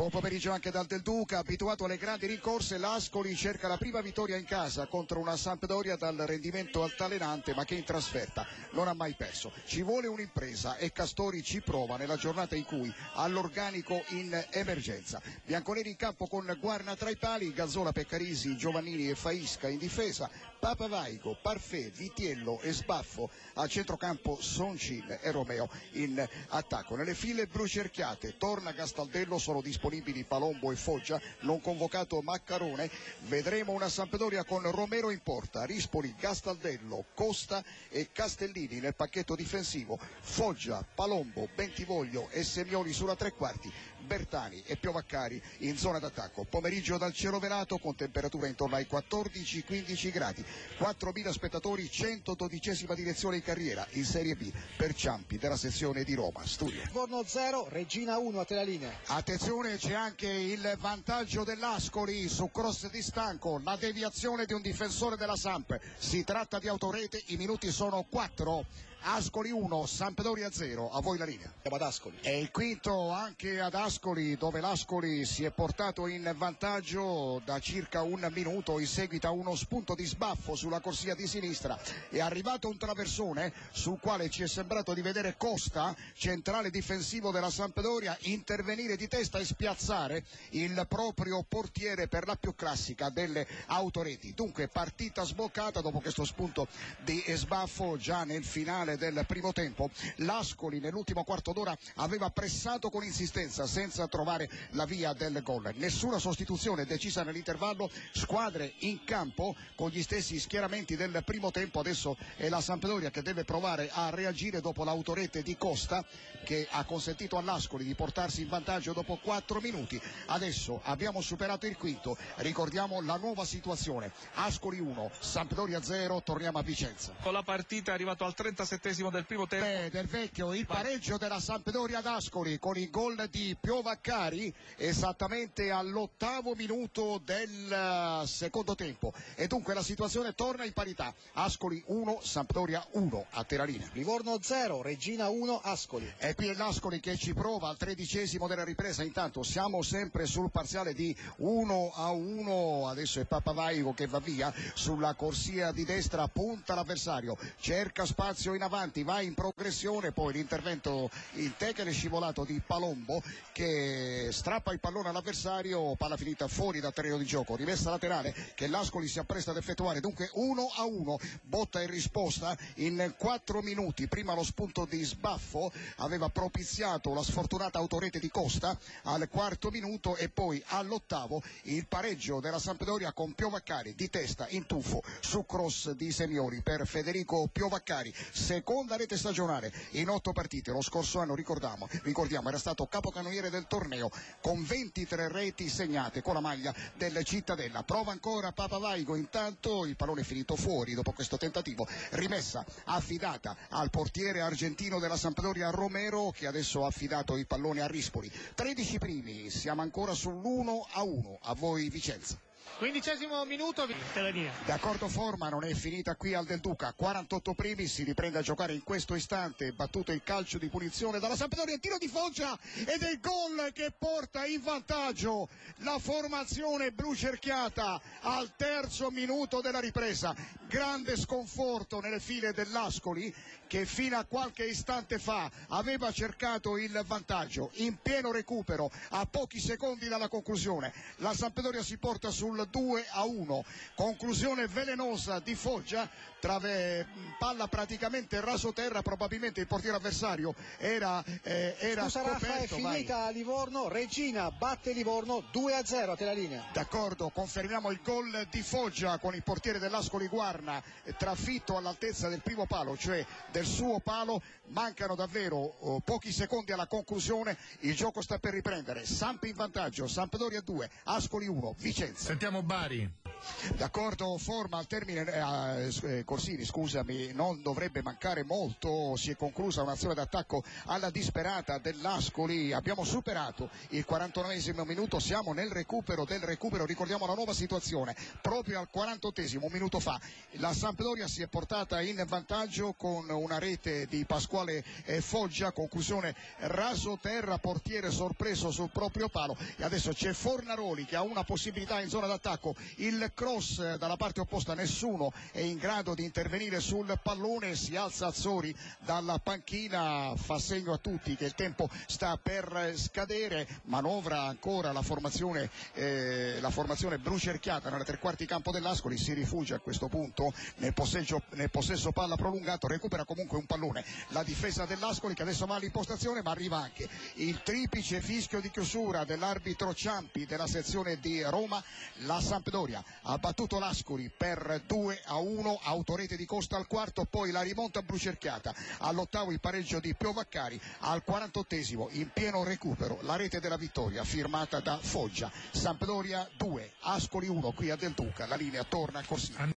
Buon pomeriggio anche dal Del Duca, abituato alle grandi rincorse, l'Ascoli cerca la prima vittoria in casa contro una Sampdoria dal rendimento altalenante ma che in trasferta non ha mai perso. Ci vuole un'impresa e Castori ci prova nella giornata in cui ha l'organico in emergenza. Bianconeri in campo con Guarna tra i pali, Gazzola, Peccarisi, Giovannini e Faisca in difesa, Papa Vaigo, Parfè, Vitiello e Sbaffo a centrocampo, Soncin e Romeo in attacco. Nelle file brucerchiate torna Gastaldello, sono disponibili Palombo e Foggia, non convocato Maccarone. Vedremo una Sampdoria con Romero in porta, Rispoli, Gastaldello, Costa e Castellini nel pacchetto difensivo, Foggia, Palombo, Bentivoglio e Semioli sulla tre quarti, Bertani e Piovaccari in zona d'attacco. Pomeriggio dal cielo velato con temperatura intorno ai 14-15 gradi, 4.000 spettatori, 112esima direzione in carriera in Serie B per Ciampi della sezione di Roma. Studio. Livorno 0, Regina 1, a te la linea. Attenzione, c'è anche il vantaggio dell'Ascoli su cross di Stanco, la deviazione di un difensore della Samp. Si tratta di autorete, i minuti sono 4. Ascoli 1, Sampdoria 0, a voi la linea. Ad Ascoli. E il quinto anche ad Ascoli, dove l'Ascoli si è portato in vantaggio da circa un minuto, in seguito a uno spunto di Sbaffo sulla corsia di sinistra. È arrivato un traversone sul quale ci è sembrato di vedere Costa, centrale difensivo della Sampdoria, intervenire di testa e spiazzare il proprio portiere per la più classica delle autoreti. Dunque partita sboccata dopo questo spunto di Sbaffo già nel finale del primo tempo. L'Ascoli nell'ultimo quarto d'ora aveva pressato con insistenza senza trovare la via del gol. Nessuna sostituzione decisa nell'intervallo, squadre in campo con gli stessi schieramenti del primo tempo. Adesso è la Sampdoria che deve provare a reagire dopo l'autorete di Costa, che ha consentito all'Ascoli di portarsi in vantaggio dopo 4 minuti. Adesso abbiamo superato il quinto, ricordiamo la nuova situazione: Ascoli 1, Sampdoria 0. Torniamo a Vicenza. Con la partita è arrivato al 37 del primo tempo. Del vecchio il pareggio della Sampdoria ad Ascoli con il gol di Piovaccari esattamente all'8° minuto del secondo tempo, e dunque la situazione torna in parità. Ascoli 1, Sampdoria 1, a Terralina. Livorno 0, Regina 1, Ascoli. E qui è l'Ascoli che ci prova al 13° della ripresa. Intanto siamo sempre sul parziale di 1-1. Adesso è Papa Vaigo che va via sulla corsia di destra, punta l'avversario, cerca spazio in avanti, va in progressione, poi l'intervento in tecnica scivolato di Palombo che strappa il pallone all'avversario, palla finita fuori dal terreno di gioco, rimessa laterale che l'Ascoli si appresta ad effettuare. Dunque 1-1, botta e risposta in 4 minuti. Prima lo spunto di Sbaffo aveva propiziato la sfortunata autorete di Costa al 4° minuto, e poi all'8° il pareggio della Sampdoria con Piovaccari di testa in tuffo su cross di Signori per Federico Piovaccari. Seconda rete stagionale in 8 partite. Lo scorso anno, ricordiamo, era stato capocannoniere del torneo con 23 reti segnate con la maglia del Cittadella. Prova ancora Papa Vaigo, intanto il pallone è finito fuori dopo questo tentativo, rimessa affidata al portiere argentino della Sampdoria Romero, che adesso ha affidato il pallone a Rispoli. 13 primi, siamo ancora sull'1-1, a voi Vicenza. 15° minuto, d'accordo, forma non è finita qui al Del Duca. 48 primi, si riprende a giocare in questo istante, battuto il calcio di punizione dalla Sampdoria, tiro di Foggia ed è il gol che porta in vantaggio la formazione blucerchiata al 3° minuto della ripresa. Grande sconforto nelle file dell'Ascoli, che fino a qualche istante fa aveva cercato il vantaggio. In pieno recupero, a pochi secondi dalla conclusione, la Sampdoria si porta sul 2-1, conclusione velenosa di Foggia, palla praticamente rasoterra, probabilmente il portiere avversario era scoperto. È finita a Livorno, Regina batte Livorno 2-0, a te la linea. D'accordo, confermiamo il gol di Foggia con il portiere dell'Ascoli Guarna trafitto all'altezza del primo palo, cioè del suo palo. Mancano davvero pochi secondi alla conclusione, il gioco sta per riprendere. Samp in vantaggio, Sampdoria 2, Ascoli 1, Vicenza. Sentiamo Bari. D'accordo, forma al termine Corsini, scusami, non dovrebbe mancare molto, si è conclusa un'azione d'attacco alla disperata dell'Ascoli, abbiamo superato il 49esimo minuto, siamo nel recupero del recupero, ricordiamo la nuova situazione, proprio al 48esimo, un minuto fa, la Sampdoria si è portata in vantaggio con una rete di Pasquale Foggia, conclusione raso terra, portiere sorpreso sul proprio palo, e adesso c'è Fornaroli che ha una possibilità in zona d'attacco, il cross dalla parte opposta, nessuno è in grado di intervenire sul pallone, si alza Azzori dalla panchina, fa segno a tutti che il tempo sta per scadere, manovra ancora la formazione brucerchiata nella tre quarti campo dell'Ascoli, si rifugia a questo punto nel possesso palla prolungato, recupera comunque un pallone la difesa dell'Ascoli che adesso va all'impostazione, ma arriva anche il triplice fischio di chiusura dell'arbitro Ciampi della sezione di Roma. La Sampdoria ha battuto l'Ascoli per 2-1, autorete di Costa al quarto, poi la rimonta brucerchiata all'ottavo, il pareggio di Piovaccari al 48esimo, in pieno recupero la rete della vittoria firmata da Foggia. Sampdoria 2, Ascoli 1 qui a Del Duca, la linea torna a Corsini.